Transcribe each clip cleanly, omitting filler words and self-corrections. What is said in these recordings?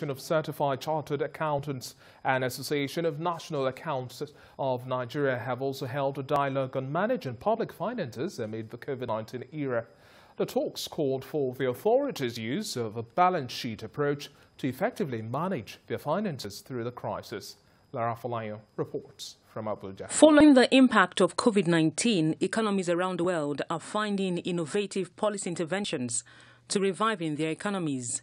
Of Certified Chartered Accountants and Association of National Accountants of Nigeria have also held a dialogue on managing public finances amid the COVID-19 era. The talks called for the authorities' use of a balance sheet approach to effectively manage their finances through the crisis. Lara Folayo reports from Abuja. Following the impact of COVID-19, economies around the world are finding innovative policy interventions to reviving their economies.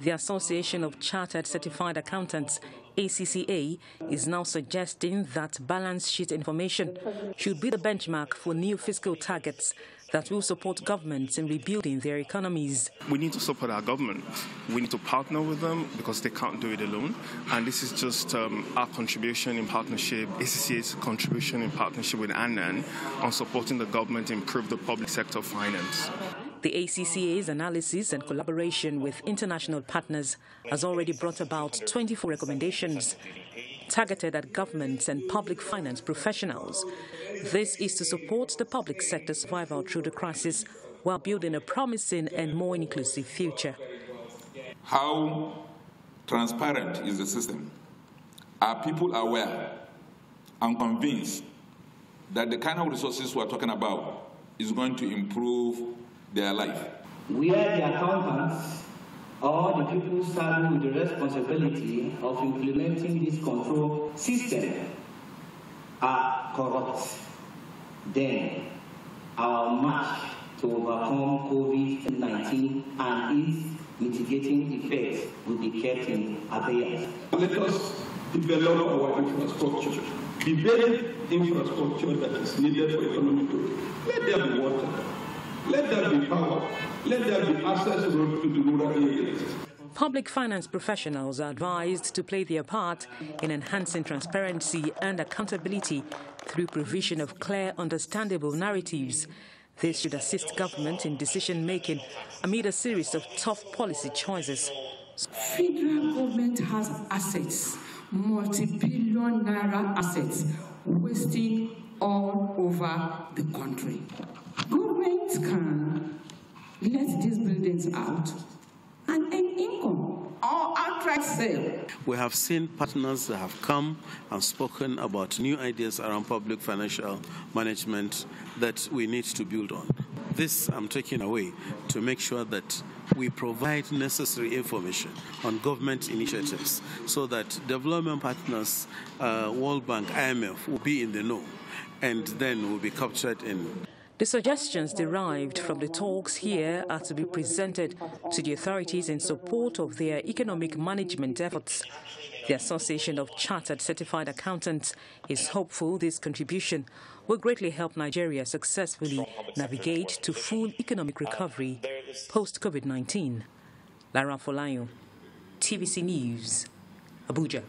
The Association of Chartered Certified Accountants, ACCA, is now suggesting that balance sheet information should be the benchmark for new fiscal targets that will support governments in rebuilding their economies. We need to support our government. We need to partner with them because they can't do it alone. And this is just our contribution in partnership, ACCA's contribution in partnership with ANAN on supporting the government to improve the public sector finance. The ACCA's analysis and collaboration with international partners has already brought about 24 recommendations targeted at governments and public finance professionals. This is to support the public sector survival through the crisis while building a promising and more inclusive future. How transparent is the system? Are people aware and convinced that the kind of resources we're talking about is going to improve their life? Where the accountants or the people serving with the responsibility of implementing this control system are corrupt, then our march to overcome COVID-19 and its mitigating effects will be kept in abeyance. Let us develop our infrastructure, the very infrastructure that is needed for economic growth. Let there be water. Let there be power. Let there be access to the rural areas. Public finance professionals are advised to play their part in enhancing transparency and accountability through provision of clear, understandable narratives. This should assist government in decision-making amid a series of tough policy choices. Federal government has assets, multi-billion naira assets, wasting all over the country. Government can let these buildings out and earn income or outright sale. We have seen partners that have come and spoken about new ideas around public financial management that we need to build on. This I'm taking away to make sure that we provide necessary information on government initiatives so that development partners, World Bank, IMF will be in the know and then will be captured in. The suggestions derived from the talks here are to be presented to the authorities in support of their economic management efforts. The Association of Chartered Certified Accountants is hopeful this contribution will greatly help Nigeria successfully navigate to full economic recovery post-COVID-19. Lara Folayo, TVC News, Abuja.